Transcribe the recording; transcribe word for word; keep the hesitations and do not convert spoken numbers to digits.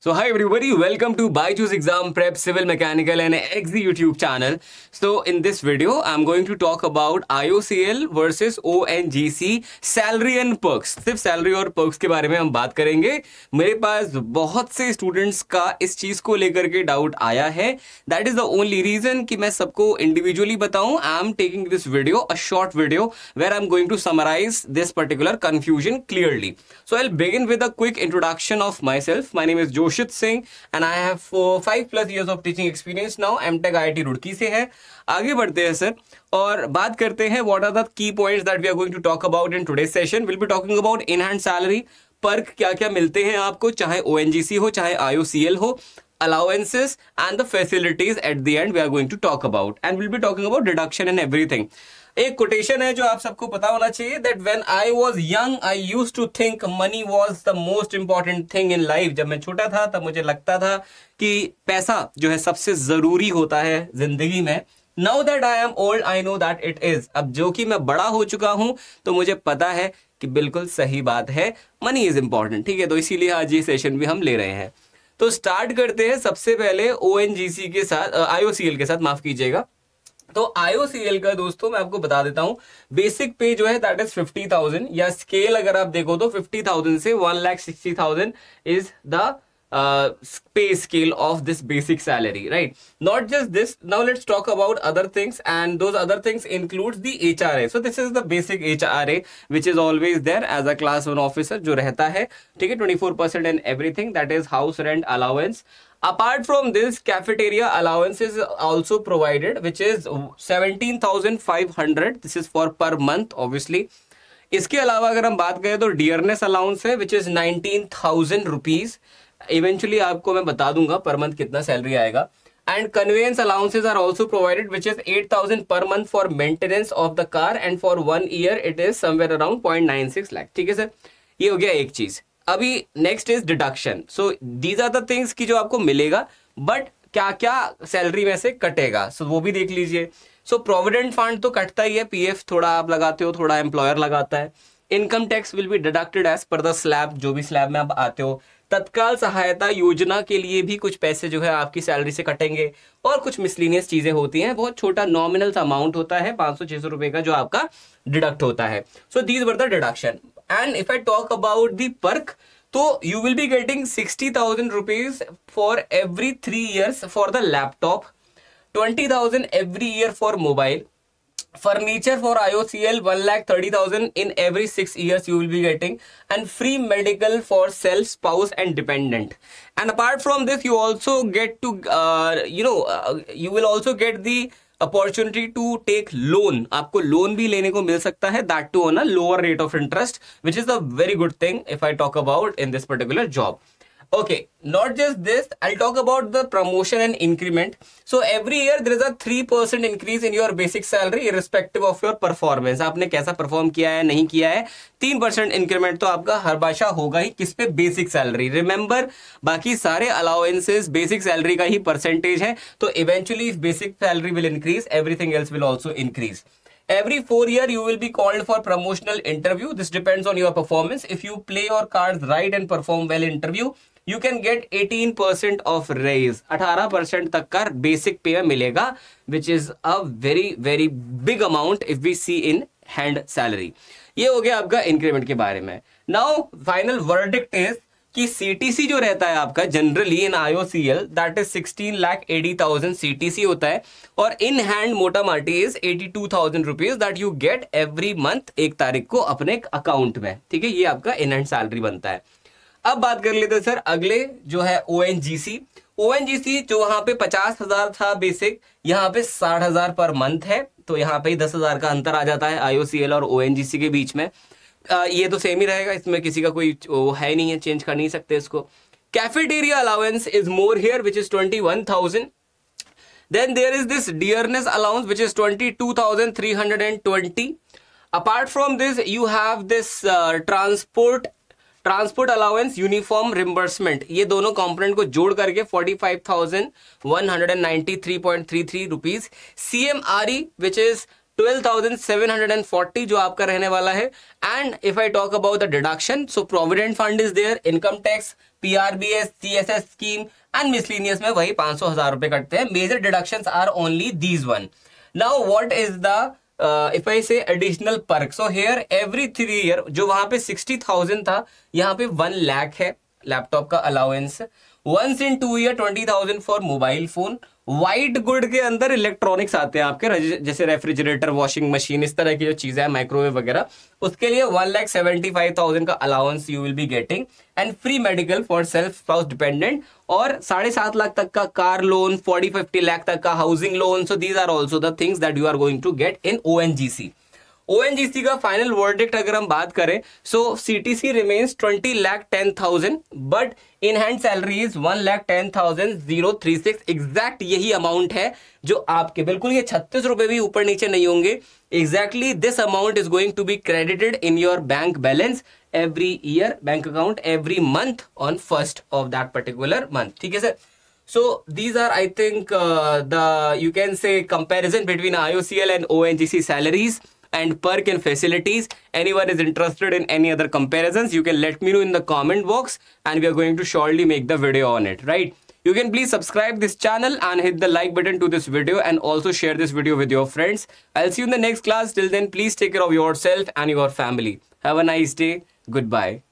So hi everybody, welcome to Byju's Exam Prep Civil Mechanical and X D YouTube channel. So in this video, I'm going to talk about I O C L versus O N G C salary and perks. सिर्फ salary और perks के बारे में हम बात करेंगे. मेरे पास बहुत से students का इस चीज़ को लेकर के doubt आया है. That is the only reason कि मैं सबको individually बताऊँ. I'm taking this video, a short video, where I'm going to summarize this particular confusion clearly. So I'll begin with a quick introduction of myself. My name is Joe. पुष्ट Singh and I have five plus years of teaching experience now. MTech I I T Roorkee से है. आगे बढ़ते हैं sir और बात करते हैं what are the key points that we are going to talk about in today's session. We'll be talking about in-hand salary, perk क्या क्या मिलते हैं आपको, चाहे O N G C हो चाहे I O C L हो, allowances and the facilities. At the end we are going to talk about and we'll be talking about deduction and everything. एक कोटेशन है जो आप सबको पता होना चाहिए, that when I was young, I used to think money was the most important thing in life. जब मैं छोटा था तब मुझे लगता था कि पैसा जो है सबसे जरूरी होता है जिंदगी में. Now that I am old, I know that it is. अब जो कि मैं बड़ा हो चुका हूं तो मुझे पता है कि बिल्कुल सही बात है, मनी इज इम्पोर्टेंट. ठीक है, तो इसीलिए आज ये सेशन भी हम ले रहे हैं. तो स्टार्ट करते हैं सबसे पहले O N G C के साथ, I O C L के साथ, माफ कीजिएगा. तो I O C L का दोस्तों मैं आपको बता देता हूं, बेसिक पे जो है दैट इज फिफ्टी थाउजेंड, या स्केल अगर आप देखो तो फिफ्टी थाउजेंड से one lakh sixty thousand is the pay scale of this basic salary, right. Not just this, now let's talk about other things and those other things includes the H R A. So this is the basic H R A which is always there as a class one officer जो रहता है, ठीक है, twenty four percent and everything, that is house rent allowance. Apart from this, cafeteria allowance is also provided, which is seventeen thousand five hundred. This is for per month, obviously. इसके अलावा अगर हम बात करें तो dearness allowance है, which is nineteen thousand rupees. Eventually आपको मैं बता दूंगा per month कितना salary आएगा. And conveyance allowances are also provided, which is eight thousand per month for maintenance of the car, and for one year it is somewhere around zero point nine six lakh. ठीक है sir, ये हो गया एक चीज. अभी next is deduction. So these are the things की जो आपको मिलेगा बट क्या क्या सैलरी में से कटेगा, सो so, वो भी देख लीजिए. सो प्रोविडेंट फंड तो कटता ही है, पीएफ थोड़ा आप लगाते हो, थोड़ा एम्प्लॉयर लगाता है. Income tax will be deducted as per the slab, जो भी स्लैब में आप आते हो. तत्काल सहायता योजना के लिए भी कुछ पैसे जो है आपकी सैलरी से कटेंगे, और कुछ मिसलिनियस चीजें होती हैं. बहुत छोटा नॉमिनल अमाउंट होता है, पाँच सौ छः सौ रुपये का जो आपका डिडक्ट होता है. So these were the deduction. And if I talk about the perk, so you will be getting sixty thousand rupees for every three years for the laptop, twenty thousand every year for mobile, furniture for I O C L one lakh thirty thousand in every six years you will be getting, and free medical for self, spouse, and dependent. And apart from this, you also get to uh, you know uh, you will also get the opportunity to take loan. आपको loan भी लेने को मिल सकता है, that too on a lower rate of interest, which is a very good thing if I talk about in this particular job. Okay, not just this, I'll talk about the promotion and increment. So every year there is a three percent increase in your basic salary, irrespective of your performance. आपने कैसा perform किया है, नहीं किया है, तीन percent increment तो आपका हर बाशा होगा ही. किस पे? Basic salary. रिमेंबर, बाकी सारे अलाउंसेस बेसिक सैलरी का ही परसेंटेज है. तो eventually basic salary will increase, everything else will also increase. Every four year you will be called for promotional interview. This depends on your performance. If you play your cards right and perform well in interview, you can get eighteen percent of raise. eighteen percent तक का basic pay मिलेगा, which is a very very big amount if we see in hand salary. ये हो गया आपका increment के बारे में. Now final verdict is कि C T C जो रहता है आपका generally in I O C L that is sixteen lakh eighty thousand C T C होता है, और इन हैंड मोटा माटी is eighty two thousand rupees that you get every month एक तारीख को अपने अकाउंट में. ठीक है, ये आपका इन हैंड सैलरी बनता है. अब बात कर लेते हैं सर अगले जो है O N G C. O N G C जो वहाँ पे पचास हजार था बेसिक, यहाँ पे साठ हजार पर मंथ है, तो यहाँ पे दस हजार का अंतर आ जाता है I O C L और O N G C के बीच में. Uh, ये तो सेम ही रहेगा, इसमें किसी का कोई वो है नहीं है, चेंज कर नहीं सकते इसको. Cafeteria allowance is more here which is twenty one thousand. Then there is this dearness allowance which is twenty two thousand three hundred and twenty. Apart from this you have this transport transport allowance, uniform reimbursement, ये दोनों component को जोड़ करके forty five thousand one hundred ninety three point three three rupees. C M R E which is twelve thousand seven hundred forty जो आपका रहने वाला है. And if I talk about the deduction, so provident fund is there, income tax, PRBS, CSS scheme and miscellaneous में वही पांच सौ हजार रुपए कटते हैं. Major deductions are only these one. Now what is the if I say additional perk. So here every three year जो वहां पे सिक्सटी थाउजेंड था यहाँ पे वन लाख है लैपटॉप का allowance. Once in two year twenty thousand for mobile phone. White good के अंदर इलेक्ट्रॉनिक्स आते हैं आपके, जैसे रेफ्रिजरेटर, वॉशिंग मशीन, इस तरह की जो चीजें हैं, माइक्रोवेव वगैरह, उसके लिए one lakh seventy five thousand का allowance you will be getting and free medical for self spouse dependent और साढ़े सात लाख तक का car loan, forty fifty lakh तक का housing loan. So these are also the things that you are going to get in ONGC. ONGC का final verdict अगर हम बात करें, so CTC remains twenty lakh ten thousand but in hand salary is one lakh ten thousand zero three six. Exact यही amount है जो आपके, बिल्कुल ये छत्तीस रुपए भी ऊपर नीचे नहीं होंगे. Exactly this amount is going to be credited in your bank balance every year, bank account every month on first of that particular month. ठीक है sir. So these are, I think, uh, the you can say comparison between I O C L and O N G C salaries and perk and facilities. Anyone is interested in any other comparisons, you can let me know in the comment box, and we are going to shortly make the video on it. Right? You can please subscribe this channel and hit the like button to this video, and also share this video with your friends. I'll see you in the next class. Till then, please take care of yourself and your family. Have a nice day. Goodbye.